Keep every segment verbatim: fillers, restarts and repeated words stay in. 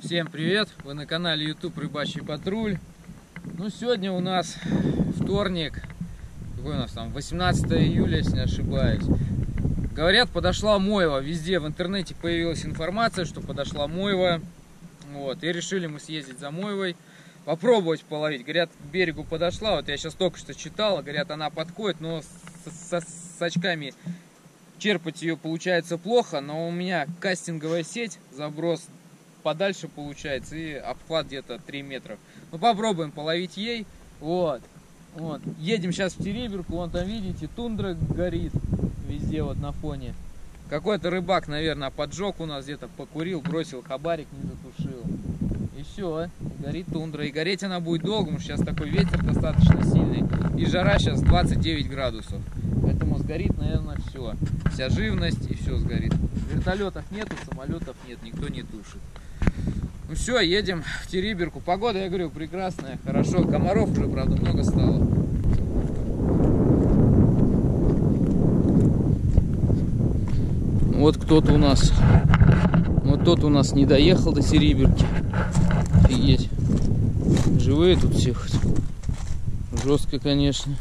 Всем привет! Вы на канале YouTube Рыбачий Патруль. Ну, сегодня у нас вторник. Какой у нас там? восемнадцатое июля, если не ошибаюсь. Говорят, подошла Мойва. Везде в интернете появилась информация, что подошла Мойва. Вот. И решили мы съездить за Мойвой. Попробовать половить. Говорят, к берегу подошла. Вот я сейчас только что читал. Говорят, она подходит, но с, с, с очками черпать ее получается плохо. Но у меня кастинговая сеть, заброс подальше получается, и обхват где-то три метра. Ну, попробуем половить ей. Вот. Вот. Едем сейчас в Терибёрку. Вон там, видите, тундра горит везде вот на фоне. Какой-то рыбак, наверное, поджег у нас где-то, покурил, бросил хабарик, не затушил. И все, горит тундра. И гореть она будет долго, потому что сейчас такой ветер достаточно сильный. И жара сейчас двадцать девять градусов. Поэтому сгорит, наверное, все. Вся живность, и все сгорит. Вертолетов нету, самолетов нет, никто не тушит. Ну все, едем в Терибёрку. Погода, я говорю, прекрасная, хорошо. Комаров уже, правда, много стало. Вот кто-то у нас... Вот тот у нас не доехал до Терибёрки. Офигеть. Живые тут все. Жестко, конечно.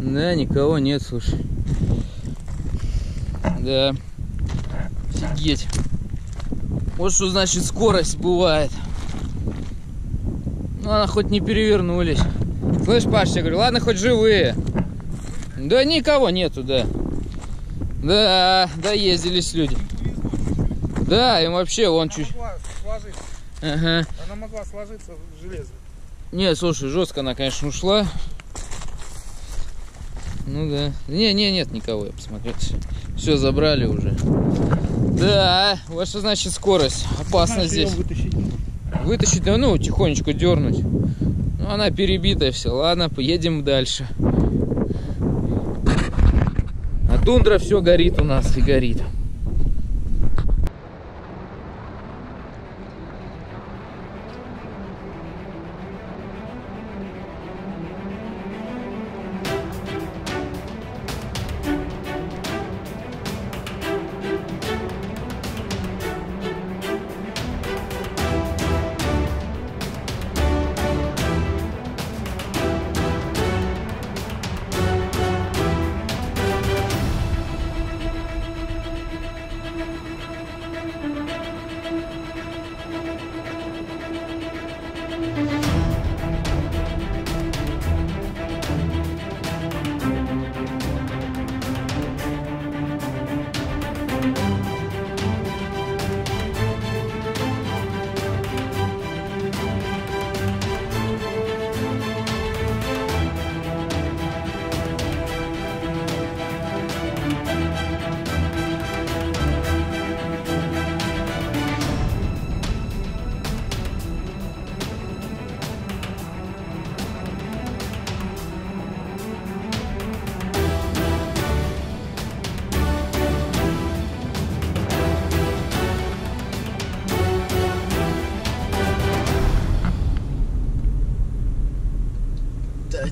Да, никого нет, слушай. Да. Офигеть. Вот что значит скорость бывает. Ну, она хоть не перевернулись. Слышь, Паш, я говорю, ладно, хоть живые. Да никого нету, да. Да, доездились люди. Да, им вообще вон она чуть... Ага. Она могла сложиться в железо. Нет, слушай, жестко она, конечно, ушла. Ну да. Не, не, нет никого, я посмотрел. Все, забрали уже. Да, вот что значит скорость. Опасно здесь. Вытащить. Вытащить, да ну, тихонечко дернуть. Ну, она перебитая все. Ладно, поедем дальше. А тундра все горит у нас и горит.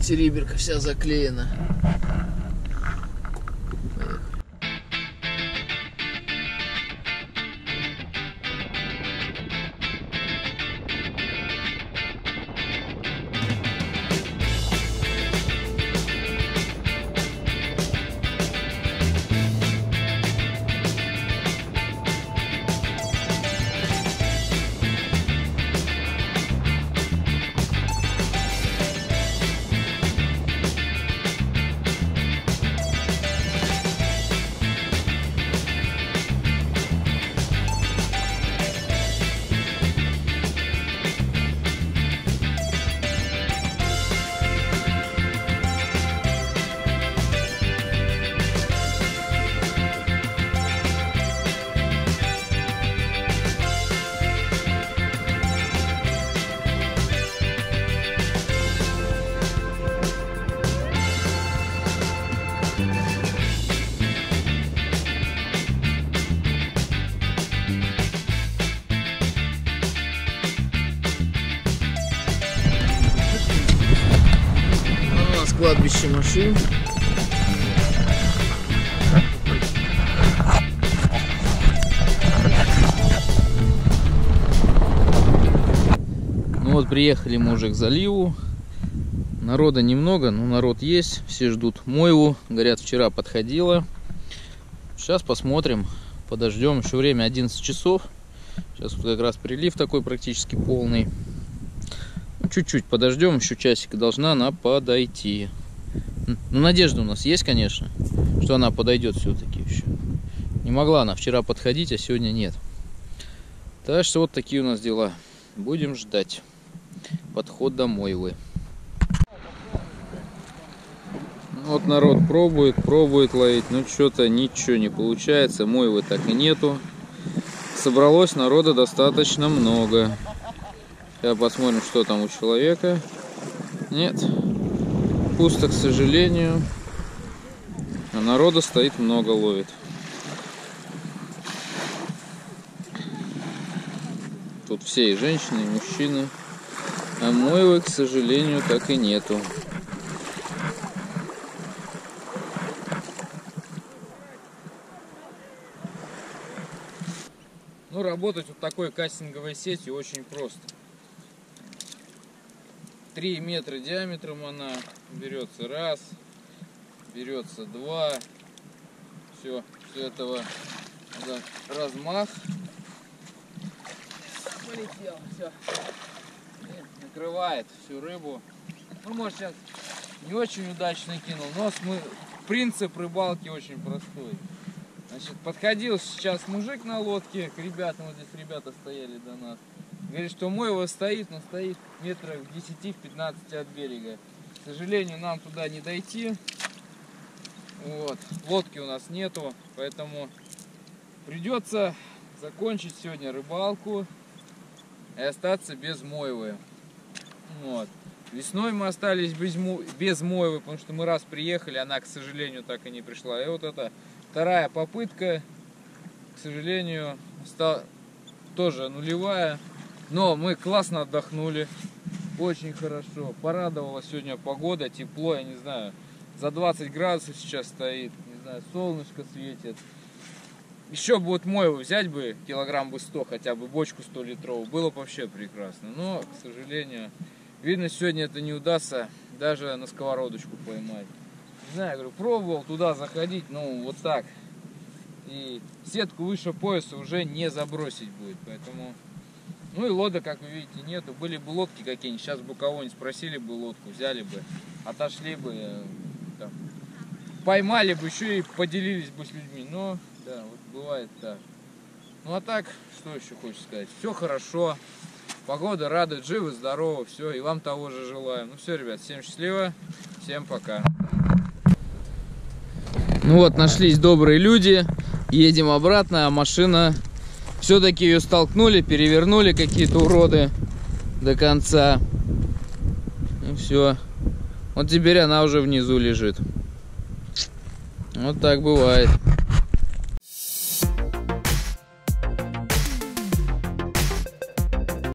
Терибёрка вся заклеена. Кладбище машин. Вот приехали мы уже к заливу. Народа немного, но народ есть. Все ждут Мойву. Говорят, вчера подходила. Сейчас посмотрим, подождем. Еще время одиннадцать часов. Сейчас вот как раз прилив такой практически полный. Чуть-чуть подождем, еще часик, должна она подойти. Ну, надежда у нас есть, конечно, что она подойдет все-таки еще. Не могла она вчера подходить, а сегодня нет. Так что вот такие у нас дела. Будем ждать подхода Мойвы. Вот народ пробует, пробует ловить, но что-то ничего не получается. Мойвы так и нету. Собралось народа достаточно много. Сейчас посмотрим, что там у человека. Нет, пусто, к сожалению. А народа стоит много, ловит. Тут все, и женщины, и мужчины. А мойвы, к сожалению, так и нету. Ну, работать вот такой кастинговой сетью очень просто. три метра диаметром она берется, раз, берется два. Все, после этого размах. Полетел, все. И накрывает всю рыбу. Ну, может, сейчас не очень удачно кинул, но смы... принцип рыбалки очень простой. Значит, подходил сейчас мужик на лодке к ребятам, вот здесь ребята стояли до нас. Говорит, что мойва стоит, но стоит метров десять-пятнадцать от берега. К сожалению, нам туда не дойти. Вот. Лодки у нас нету, поэтому придется закончить сегодня рыбалку и остаться без мойвы. Вот. Весной мы остались без, без мойвы, потому что мы раз приехали, она, к сожалению, так и не пришла. И вот это вторая попытка, к сожалению, стала тоже нулевая. Но мы классно отдохнули, очень хорошо. Порадовала сегодня погода, тепло, я не знаю, за двадцать градусов сейчас стоит, не знаю, солнышко светит. Еще бы вот мойву взять бы, килограмм бы сто, хотя бы бочку сто литров, было бы вообще прекрасно. Но, к сожалению, видно, сегодня это не удастся даже на сковородочку поймать. Не знаю, я говорю, пробовал туда заходить, ну, вот так. И сетку выше пояса уже не забросить будет, поэтому... Ну и лодок, как вы видите, нету. Были бы лодки какие-нибудь, сейчас бы кого-нибудь спросили бы лодку, взяли бы, отошли бы, там, поймали бы еще и поделились бы с людьми. Но, да, вот бывает так. Ну а так, что еще хочется сказать? Все хорошо, погода радует, живы, здоровы, все, и вам того же желаю. Ну все, ребят, всем счастливо, всем пока. Ну вот, нашлись добрые люди, едем обратно, а машина... Все-таки ее столкнули, перевернули какие-то уроды до конца. И все. Вот теперь она уже внизу лежит. Вот так бывает.